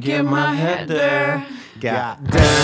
Get my head there. Goddamn.